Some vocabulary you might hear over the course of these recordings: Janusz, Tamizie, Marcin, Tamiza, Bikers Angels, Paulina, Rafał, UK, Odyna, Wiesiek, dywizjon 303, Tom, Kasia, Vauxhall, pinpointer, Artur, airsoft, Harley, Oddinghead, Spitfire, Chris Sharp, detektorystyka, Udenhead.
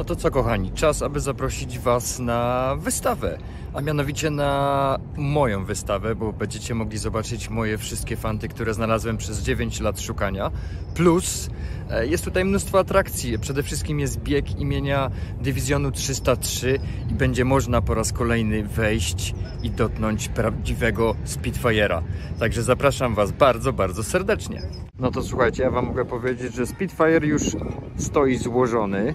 No to co, kochani, czas, aby zaprosić Was na wystawę, a mianowicie na moją wystawę, bo będziecie mogli zobaczyć moje wszystkie fanty, które znalazłem przez 9 lat szukania. Plus jest tutaj mnóstwo atrakcji, przede wszystkim jest bieg imienia dywizjonu 303 i będzie można po raz kolejny wejść i dotknąć prawdziwego Spitfire'a. Także zapraszam Was bardzo, bardzo serdecznie. No to słuchajcie, ja Wam mogę powiedzieć, że Spitfire już stoi złożony,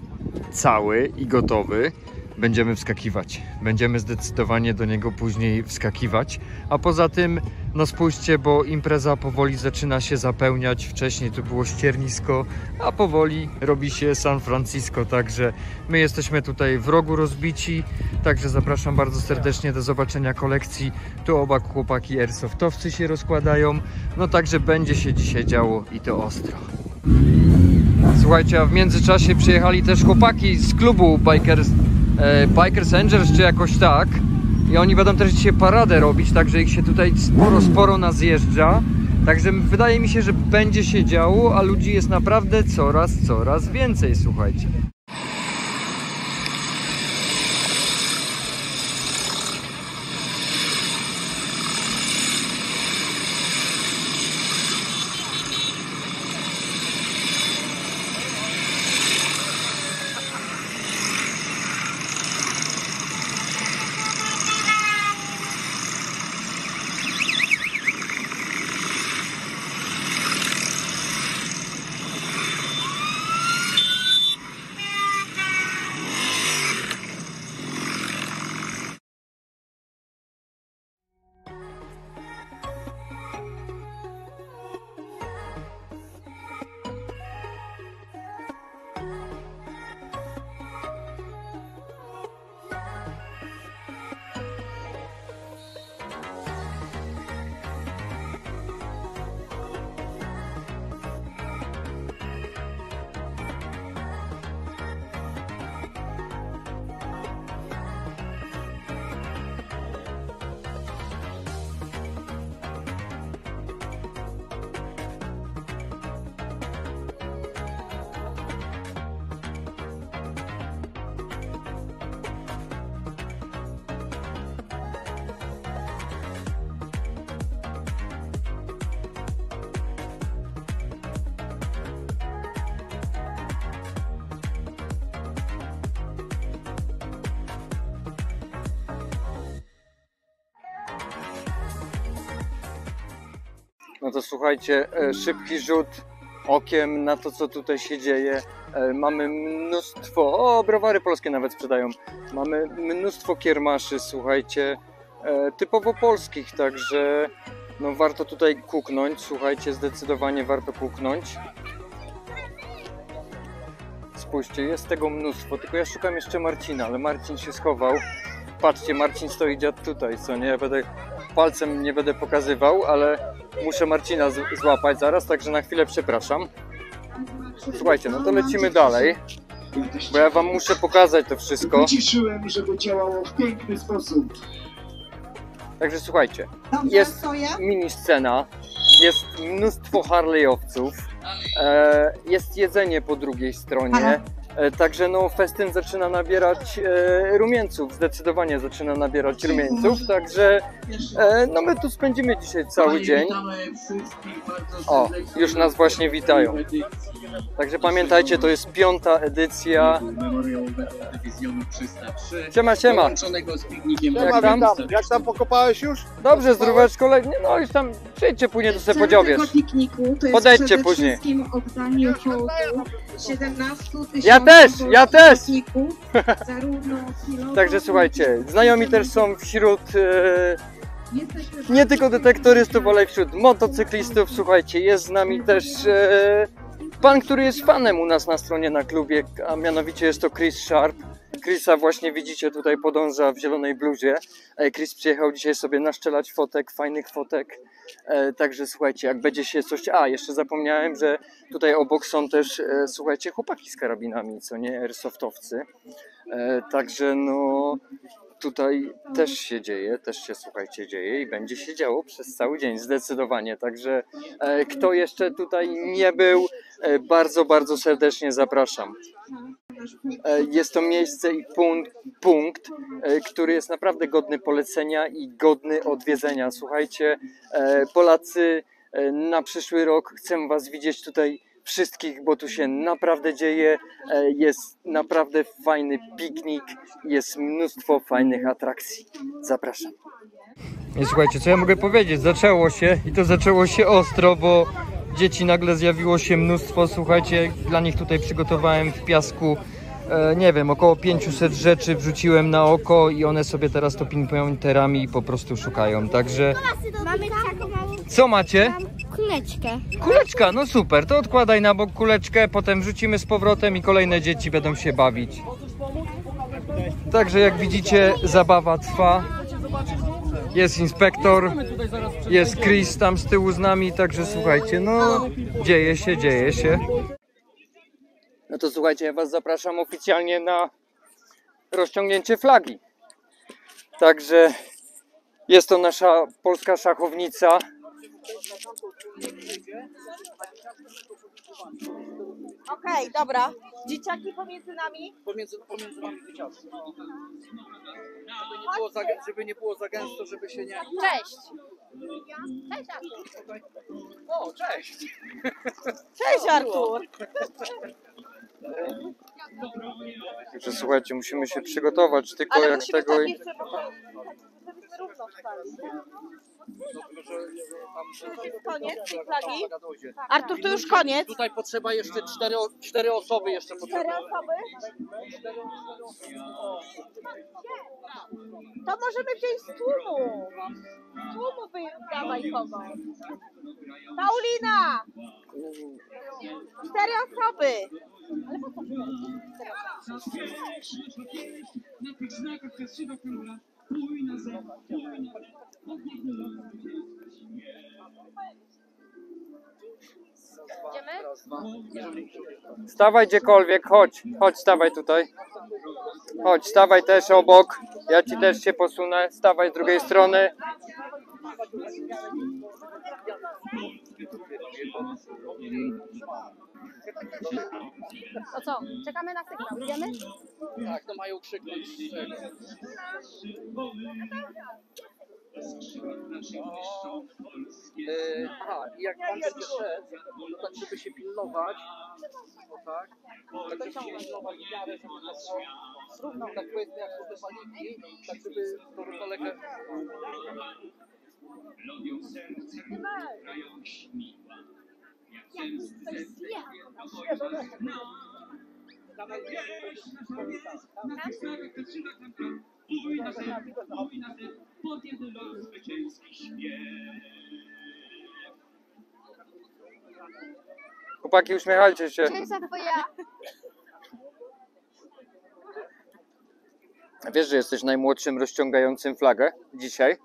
cały i gotowy. Będziemy wskakiwać. Będziemy zdecydowanie do niego później wskakiwać. A poza tym, no spójrzcie, bo impreza powoli zaczyna się zapełniać. Wcześniej to było ściernisko, a powoli robi się San Francisco. Także my jesteśmy tutaj w rogu rozbici. Także zapraszam bardzo serdecznie do zobaczenia kolekcji. Tu oba chłopaki airsoftowcy się rozkładają. No także będzie się dzisiaj działo i to ostro. Słuchajcie, a w międzyczasie przyjechali też chłopaki z klubu Bikers Angels, czy jakoś tak, i oni będą też dzisiaj paradę robić, także ich się tutaj sporo nazjeżdża, także wydaje mi się, że będzie się działo, a ludzi jest naprawdę coraz więcej, słuchajcie. No to słuchajcie, szybki rzut okiem na to, co tutaj się dzieje. Mamy mnóstwo, browary polskie nawet sprzedają. Mamy mnóstwo kiermaszy, słuchajcie, typowo polskich, także no warto tutaj kuknąć, słuchajcie, zdecydowanie warto kuknąć. Spójrzcie, jest tego mnóstwo, tylko ja szukam jeszcze Marcina, ale Marcin się schował. Patrzcie, Marcin stoi dziad tutaj, co nie? Ja będę palcem nie będę pokazywał, ale muszę Marcina złapać zaraz, także na chwilę przepraszam. Słuchajcie, no to lecimy dalej, bo ja wam muszę pokazać to wszystko. Wyciszyłem, żeby działało w piękny sposób. Także słuchajcie, jest mini scena, jest mnóstwo Harley'owców, jest jedzenie po drugiej stronie. Także no festyn zaczyna nabierać rumieńców, zdecydowanie zaczyna nabierać rumieńców, także no my tu spędzimy dzisiaj cały dzień. O, już nas właśnie witają. Także pamiętajcie, to jest 5. edycja dywizjonu 303. Siema. Jak tam pokopałeś już? Dobrze, zdróweczko, no już tam przyjdźcie później, to sobie podziawiesz. Podejdźcie później. Ja też! Także słuchajcie, znajomi też są wśród nie tylko detektorystów, ale wśród motocyklistów. Słuchajcie, jest z nami też pan, który jest fanem u nas na stronie, na klubie, a mianowicie jest to Chris Sharp. Chrisa właśnie widzicie, tutaj podąża w zielonej bluzie. Chris przyjechał dzisiaj sobie naszczelać fotek, fajnych fotek. Także słuchajcie, jak będzie się coś... A, jeszcze zapomniałem, że tutaj obok są też, słuchajcie, chłopaki z karabinami, co nie? Airsoftowcy. Także no... Tutaj też się słuchajcie dzieje i będzie się działo przez cały dzień zdecydowanie, także kto jeszcze tutaj nie był, bardzo serdecznie zapraszam. jest to miejsce i punkt, który jest naprawdę godny polecenia i godny odwiedzenia. Słuchajcie, Polacy, na przyszły rok chcę was widzieć tutaj wszystkich, bo tu się naprawdę dzieje, jest naprawdę fajny piknik, jest mnóstwo fajnych atrakcji. Zapraszam. I słuchajcie, co ja mogę powiedzieć, zaczęło się i to zaczęło się ostro, bo dzieci nagle zjawiło się mnóstwo, słuchajcie, dla nich tutaj przygotowałem w piasku, nie wiem, około 500 rzeczy wrzuciłem na oko i one sobie teraz to pinpointerami i po prostu szukają, także... Co macie? Kuleczkę. Kuleczka, no super, to odkładaj na bok kuleczkę, potem wrzucimy z powrotem i kolejne dzieci będą się bawić. Także jak widzicie, zabawa trwa. Jest inspektor, jest Chris tam z tyłu z nami, także słuchajcie, no dzieje się, dzieje się. No to słuchajcie, ja was zapraszam oficjalnie na rozciągnięcie flagi. Także jest to nasza polska szachownica. Okej, dobra. Dzieciaki pomiędzy nami? Pomiędzy nami dzieciaki. Żeby nie było za gęsto, żeby się nie... Cześć! Cześć Artur! O, cześć! Cześć Artur! Także słuchajcie, musimy się przygotować, tylko ale jak tego... Tak jeszcze, to już koniec tej flagi? Artur, to już koniec? Tutaj potrzeba jeszcze cztery osoby jeszcze potrzeba. 4 osoby? To możemy wziąć z tłumu. Z tłumu dawaj kogoś. Paulina! 4 osoby! Ale po co? Na tych znakach krzywa krąża. Stawaj gdziekolwiek, chodź stawaj tutaj. Chodź, stawaj też obok. Ja ci też się posunę, stawaj z drugiej strony. To co? Czekamy na sygnał, wiemy? Tak, to mają krzyknąć. Aha, jak pan strzec, to tak, żeby się pilnować. O tak. Tak, żeby pilnować wiarę, równo tak powiedzmy jak są te paniki, tak żeby to równolegle... Lodią serce, grają śmiła. Jak zemsty zerwie na dawaj wieś, nasza wieś, na tych znakach krzywa kręga. Uj na zew, pod jeden los zwycięski śpiew. Chłopaki, uśmiechajcie się. Cześć, twoja. Wiesz, że jesteś najmłodszym rozciągającym flagę dzisiaj?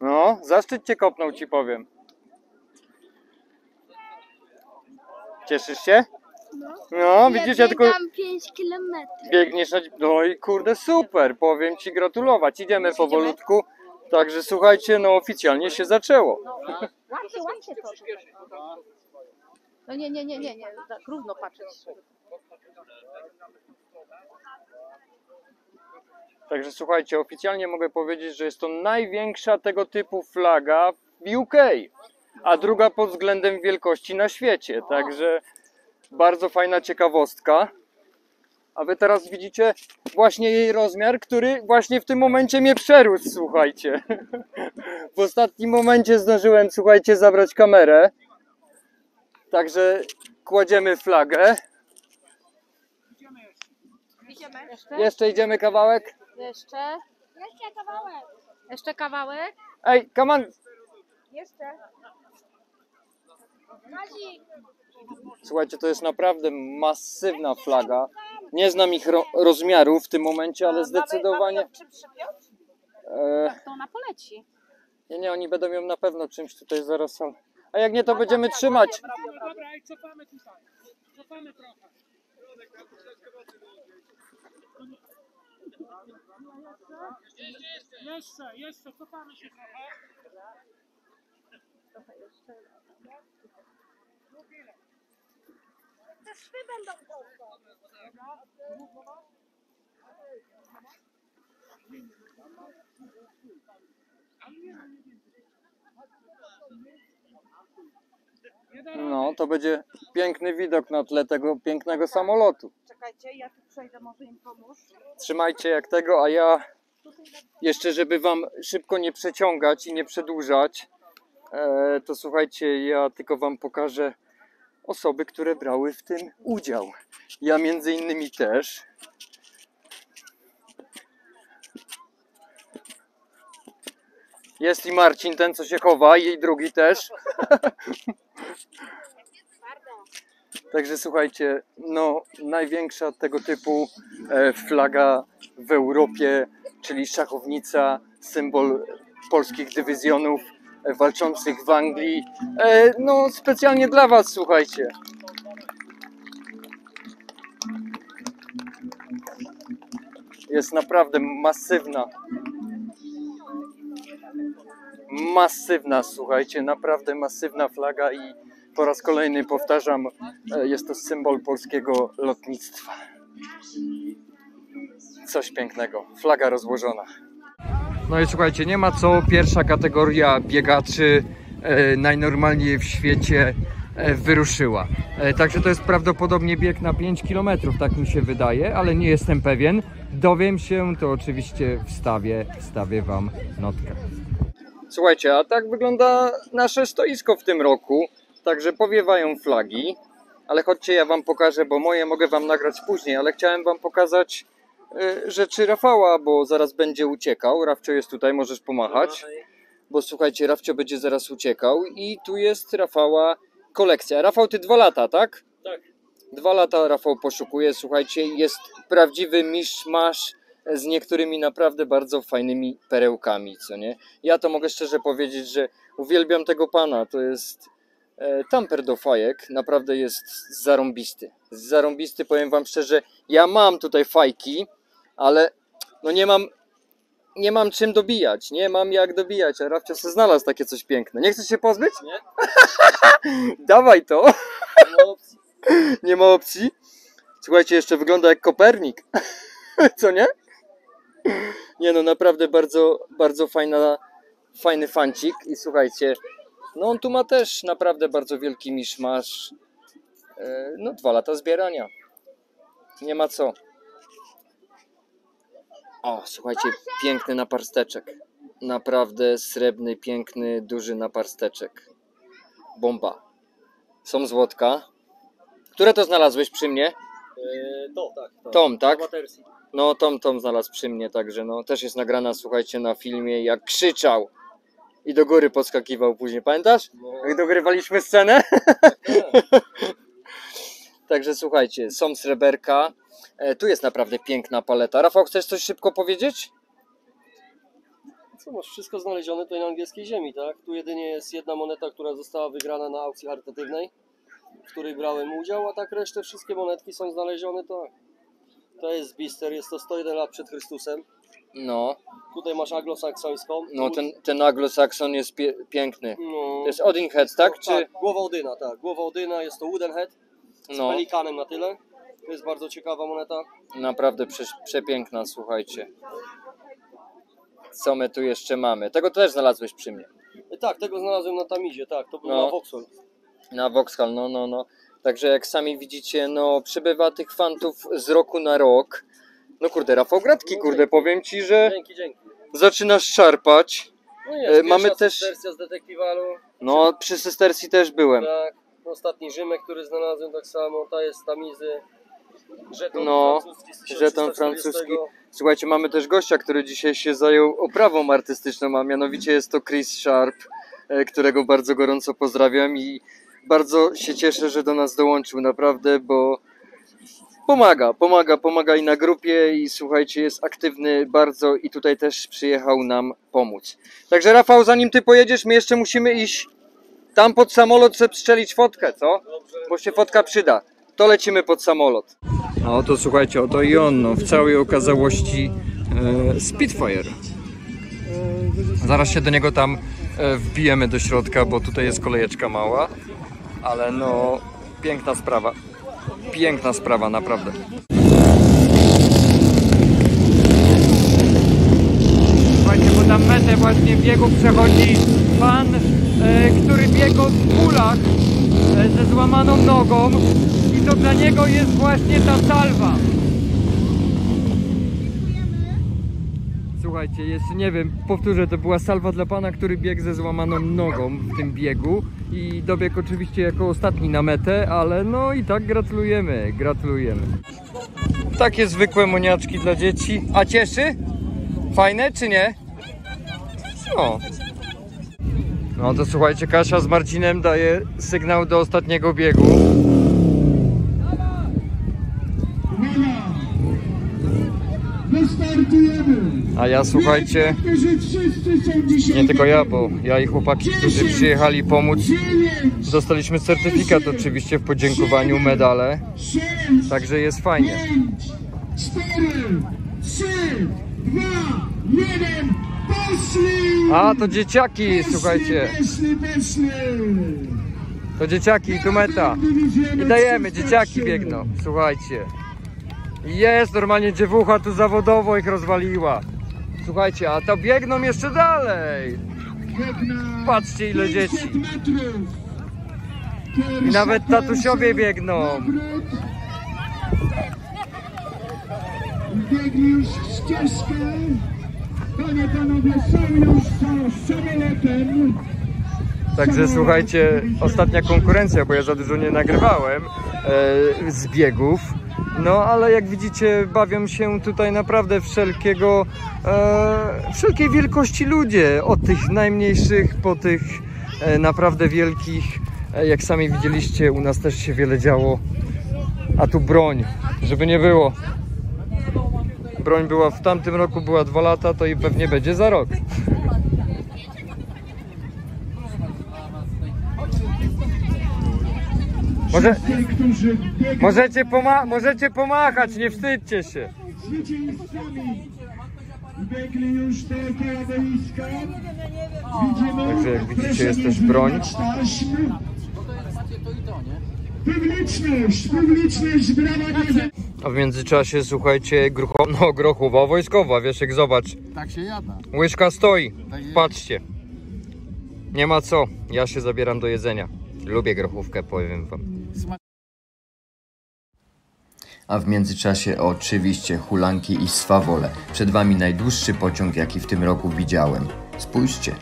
No, zaszczyt cię kopnął, ci powiem. Cieszysz się? No, widzisz, ja tylko... 5 km. Biegniesz na... No i kurde, super, powiem ci gratulować. Idziemy powolutku, także słuchajcie, no oficjalnie się zaczęło. Łapcie to. No nie, tak równo patrzeć. Także słuchajcie, oficjalnie mogę powiedzieć, że jest to największa tego typu flaga w UK, a druga pod względem wielkości na świecie. Także bardzo fajna ciekawostka. A wy teraz widzicie właśnie jej rozmiar, który właśnie w tym momencie mnie przerósł, słuchajcie. W ostatnim momencie zdążyłem, słuchajcie, zabrać kamerę. Także kładziemy flagę. Jeszcze idziemy kawałek. Jeszcze kawałek. Ej, come on. Jeszcze. Słuchajcie, to jest naprawdę masywna flaga. Nie znam ich rozmiaru w tym momencie, ale zdecydowanie... Tak, to ona poleci. Nie, oni będą ją na pewno czymś tutaj zaraz... A jak nie, to będziemy trzymać. Dobra, i cofamy tutaj. Cofamy trochę. Jeszcze, cofamy się trochę. Te szwy będą długo. No, to będzie piękny widok na tle tego pięknego samolotu. Czekajcie, ja tu przejdę, może im pomóż. Trzymajcie jak tego, a ja jeszcze, żeby wam szybko nie przeciągać i nie przedłużać, to słuchajcie, ja tylko wam pokażę osoby, które brały w tym udział. Ja między innymi też. Jest i Marcin, ten co się chowa, i drugi też. Także słuchajcie, no największa tego typu flaga w Europie, czyli szachownica, symbol polskich dywizjonów walczących w Anglii. No specjalnie dla was, słuchajcie. Jest naprawdę masywna. Masywna, słuchajcie, naprawdę masywna flaga i po raz kolejny powtarzam, jest to symbol polskiego lotnictwa. Coś pięknego, flaga rozłożona. No i słuchajcie, nie ma co, pierwsza kategoria biegaczy najnormalniej w świecie wyruszyła. Także to jest prawdopodobnie bieg na 5 km, tak mi się wydaje, ale nie jestem pewien. Dowiem się, to oczywiście wstawię wam notkę. Słuchajcie, a tak wygląda nasze stoisko w tym roku, także powiewają flagi, ale chodźcie, ja wam pokażę, bo moje mogę wam nagrać później, ale chciałem wam pokazać rzeczy Rafała, bo zaraz będzie uciekał. Rafcio jest tutaj, możesz pomachać, bo słuchajcie, Rafcio będzie zaraz uciekał i tu jest Rafała kolekcja. Rafał, ty 2 lata, tak? Tak. 2 lata Rafał poszukuje, słuchajcie, jest prawdziwy miszmasz z niektórymi naprawdę bardzo fajnymi perełkami, co nie? Ja to mogę szczerze powiedzieć, że uwielbiam tego pana, to jest tamper do fajek, naprawdę jest zarąbisty. Zarąbisty, powiem wam szczerze, ja mam tutaj fajki, ale no nie mam czym dobijać, nie mam jak dobijać, a Rafcio sobie znalazł takie coś piękne. Nie chcesz się pozbyć? Nie. Dawaj to. Nie ma opcji. Nie ma opcji? Słuchajcie, jeszcze wygląda jak Kopernik. Co nie? Nie no, naprawdę bardzo, bardzo fajny fancik i słuchajcie, no on tu ma też naprawdę bardzo wielki miszmasz, no 2 lata zbierania, nie ma co. O, słuchajcie, piękny naparsteczek, naprawdę srebrny, piękny, duży naparsteczek, bomba. Są złotka, które to znalazłeś przy mnie? Tom, tak? No Tom znalazł przy mnie, także no też jest nagrana, słuchajcie, na filmie, jak krzyczał i do góry podskakiwał później, pamiętasz? No. Jak dogrywaliśmy scenę? No. Także słuchajcie, są sreberka, tu jest naprawdę piękna paleta. Rafał, chcesz coś szybko powiedzieć? Co, masz wszystko znalezione tutaj na angielskiej ziemi, tak? Tu jedynie jest jedna moneta, która została wygrana na aukcji charytatywnej, w której brałem udział, a tak resztę wszystkie monetki są znalezione, tak. To jest bister, jest to 101 lat przed Chrystusem. No. Tutaj masz anglosaksońską. No ten anglosakson jest piękny. No. To jest Oddinghead, tak? No, tak, głowa Odyna, tak. Głowa Odyna, jest to Udenhead z pelikanem na tyle. To jest bardzo ciekawa moneta. Naprawdę przepiękna, słuchajcie. Co my tu jeszcze mamy? Tego też znalazłeś przy mnie. Tak, tego znalazłem na Tamizie, tak. To był na Vauxhall. Na Vauxhall, no. Także jak sami widzicie, no przybywa tych fantów z roku na rok. No kurde, Rafał, gratki, kurde, powiem ci, że dzięki. Zaczynasz szarpać. No jest, mamy też Systercja z detektywalu. No, przy Systercji też byłem. Tak, ostatni Rzymek, który znalazłem tak samo, ta jest Tamizy. Żeton francuski. Żeton francuski. Słuchajcie, mamy też gościa, który dzisiaj się zajął oprawą artystyczną, a mianowicie jest to Chris Sharp, którego bardzo gorąco pozdrawiam i bardzo się cieszę, że do nas dołączył, naprawdę, bo pomaga i na grupie i słuchajcie, jest aktywny bardzo i tutaj też przyjechał nam pomóc. Także Rafał, zanim ty pojedziesz, my jeszcze musimy iść tam pod samolot, żeby strzelić fotkę, co? Bo się fotka przyda. To lecimy pod samolot. No to słuchajcie, oto i on, no, w całej okazałości Spitfire. Zaraz się do niego tam wbijemy do środka, bo tutaj jest kolejeczka mała, ale no piękna sprawa. Piękna sprawa, naprawdę. Słuchajcie, bo tam metę właśnie biegu przechodzi pan, który biegł w kulach ze złamaną nogą i to dla niego jest właśnie ta salwa. Słuchajcie, jeszcze nie wiem, powtórzę, to była salwa dla pana, który biegł ze złamaną nogą w tym biegu i dobiegł oczywiście jako ostatni na metę, ale no i tak gratulujemy, gratulujemy. Takie zwykłe moniaczki dla dzieci. A cieszy? Fajne czy nie? No. No to słuchajcie, Kasia z Marcinem daje sygnał do ostatniego biegu. A ja, słuchajcie, nie tylko ja, bo ja i chłopaki, którzy przyjechali pomóc, dostaliśmy certyfikat oczywiście w podziękowaniu, medale, także jest fajnie. 4, 3, 2, 1, poszli! A to dzieciaki, słuchajcie. To dzieciaki, tu meta. I dajemy, dzieciaki biegną, słuchajcie. Jest, normalnie dziewucha tu zawodowo ich rozwaliła. Słuchajcie, a to biegną jeszcze dalej. Patrzcie ile dzieci. I nawet tatusiowie biegną. Biegli już w ścieżkę. Panie, panowie, są już za samolotem. Także słuchajcie, ostatnia konkurencja, bo ja za dużo nie nagrywałem z biegów. No ale jak widzicie, bawią się tutaj naprawdę wszelkiej wielkości ludzie, od tych najmniejszych po tych naprawdę wielkich. Jak sami widzieliście, u nas też się wiele działo, a tu broń, żeby nie było. Broń była w tamtym roku, była 2 lata, to i pewnie będzie za rok. Możecie pomachać, nie wstydźcie się. Także jak widzicie, jest też broń. Publiczność, brawa nie. A w międzyczasie, słuchajcie, grochowa wojskowa, Wiesiek, zobacz. Tak się jada. Łyżka stoi, patrzcie. Nie ma co, ja się zabieram do jedzenia. Lubię grochówkę, powiem wam. A w międzyczasie oczywiście hulanki i swawole. Przed wami najdłuższy pociąg, jaki w tym roku widziałem. Spójrzcie.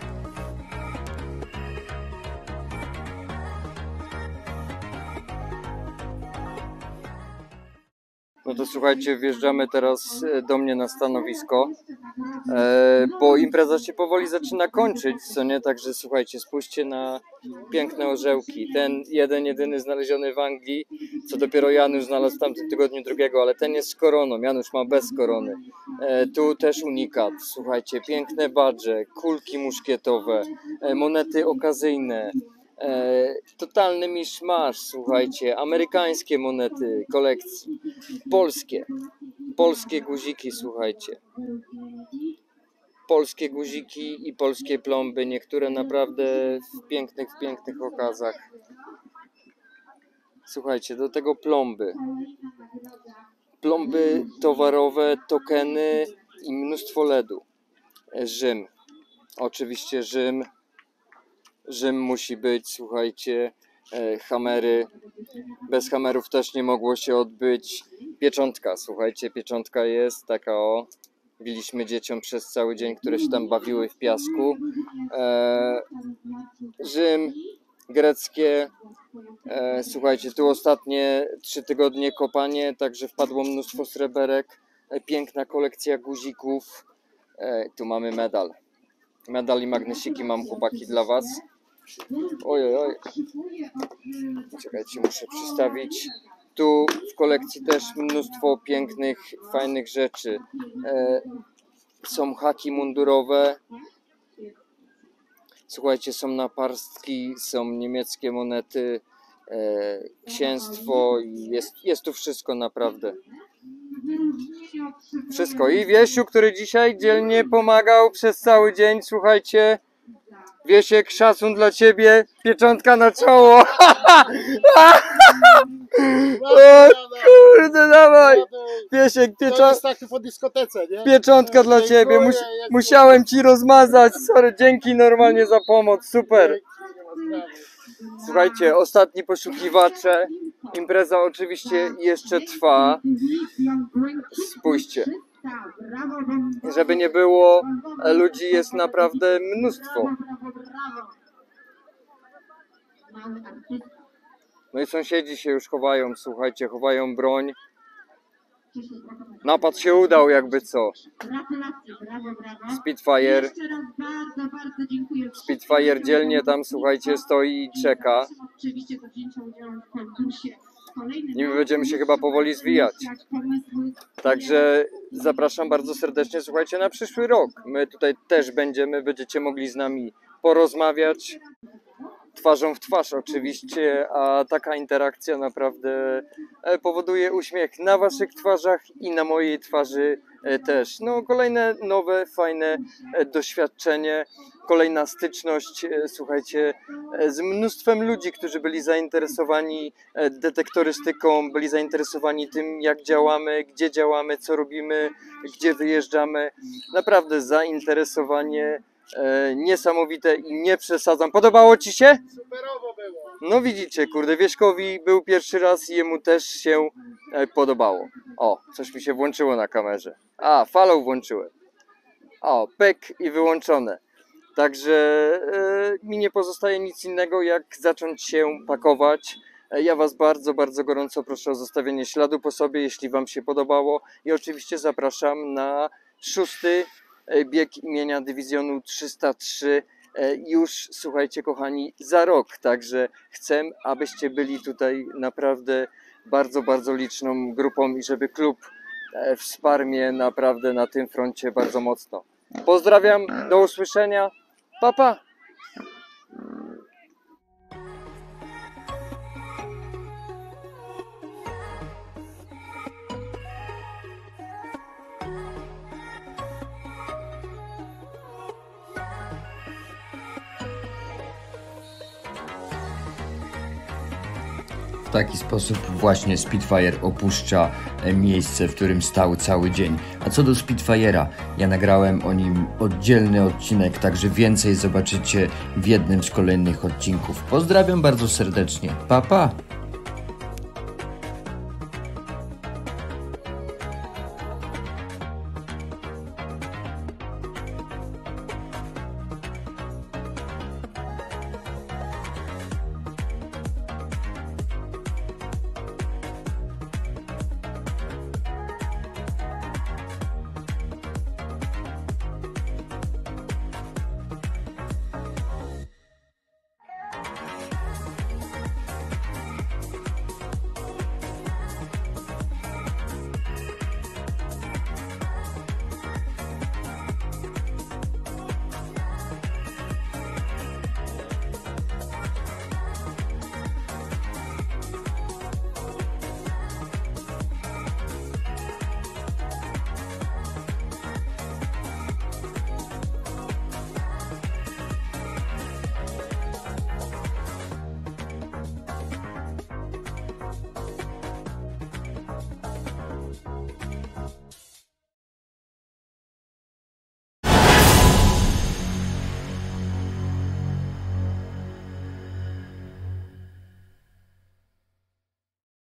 No to słuchajcie, wjeżdżamy teraz do mnie na stanowisko, bo impreza się powoli zaczyna kończyć, co nie? Także słuchajcie, spójrzcie na piękne orzełki. Ten jeden, jedyny znaleziony w Anglii, co dopiero Janusz znalazł w tamtym tygodniu drugiego, ale ten jest z koroną, Janusz ma bez korony. Tu też unikat, słuchajcie, piękne badże, kulki muszkietowe, monety okazyjne. Totalny miszmasz, słuchajcie, amerykańskie monety kolekcji, polskie guziki, słuchajcie, polskie guziki i polskie plomby, niektóre naprawdę w pięknych okazach, słuchajcie, do tego plomby towarowe, tokeny i mnóstwo ledu. Rzym, oczywiście Rzym musi być, słuchajcie, hamery, bez hamerów też nie mogło się odbyć, pieczątka, słuchajcie, pieczątka jest taka o, biliśmy dzieciom przez cały dzień, które się tam bawiły w piasku, Rzym, greckie, słuchajcie, tu ostatnie 3 tygodnie kopanie, także wpadło mnóstwo sreberek, piękna kolekcja guzików, tu mamy medal i magnesiki mam, chłopaki, dla was. Ojoj. Czekajcie, muszę przystawić. Tu w kolekcji też mnóstwo pięknych, fajnych rzeczy. Są haki mundurowe. Słuchajcie, są naparstki, są niemieckie monety, księstwo. Jest tu wszystko naprawdę. Wszystko. I Wiesiu, który dzisiaj dzielnie pomagał przez cały dzień, słuchajcie. Wiesiek, szacun dla ciebie, pieczątka na czoło. O kurde, dawaj! Wiesiek, pieczątka dla ciebie. Musiałem ci rozmazać. Sorry, dzięki normalnie za pomoc. Super. Słuchajcie, ostatni poszukiwacze. Impreza oczywiście jeszcze trwa. Spójrzcie. Żeby nie było, ludzi jest naprawdę mnóstwo. No i sąsiedzi się już chowają, słuchajcie, chowają broń. Napad się udał, jakby co. Spitfire. Spitfire dzielnie tam, słuchajcie, stoi i czeka. I my będziemy się chyba powoli zwijać. Także zapraszam bardzo serdecznie, słuchajcie, na przyszły rok. My tutaj też będziecie mogli z nami porozmawiać. Twarzą w twarz oczywiście, a taka interakcja naprawdę powoduje uśmiech na waszych twarzach i na mojej twarzy też. No kolejne nowe, fajne doświadczenie, kolejna styczność, słuchajcie, z mnóstwem ludzi, którzy byli zainteresowani detektorystyką, byli zainteresowani tym, jak działamy, co robimy, gdzie wyjeżdżamy. Naprawdę zainteresowanie niesamowite i nie przesadzam. Podobało ci się? Superowo było. No widzicie, kurde, Wieśkowi był pierwszy raz i jemu też się podobało. O, coś mi się włączyło na kamerze. A, falą włączyłem. O, pyk i wyłączone. Także mi nie pozostaje nic innego, jak zacząć się pakować. Ja was bardzo, bardzo gorąco proszę o zostawienie śladu po sobie, jeśli wam się podobało. I oczywiście zapraszam na 6. bieg imienia dywizjonu 303 już, słuchajcie kochani, za rok, także chcę, abyście byli tutaj naprawdę bardzo, bardzo liczną grupą i żeby klub wsparł mnie naprawdę na tym froncie bardzo mocno. Pozdrawiam, do usłyszenia, pa pa! W taki sposób właśnie Spitfire opuszcza miejsce, w którym stał cały dzień. A co do Spitfire'a, ja nagrałem o nim oddzielny odcinek, także więcej zobaczycie w jednym z kolejnych odcinków. Pozdrawiam bardzo serdecznie. Pa, pa!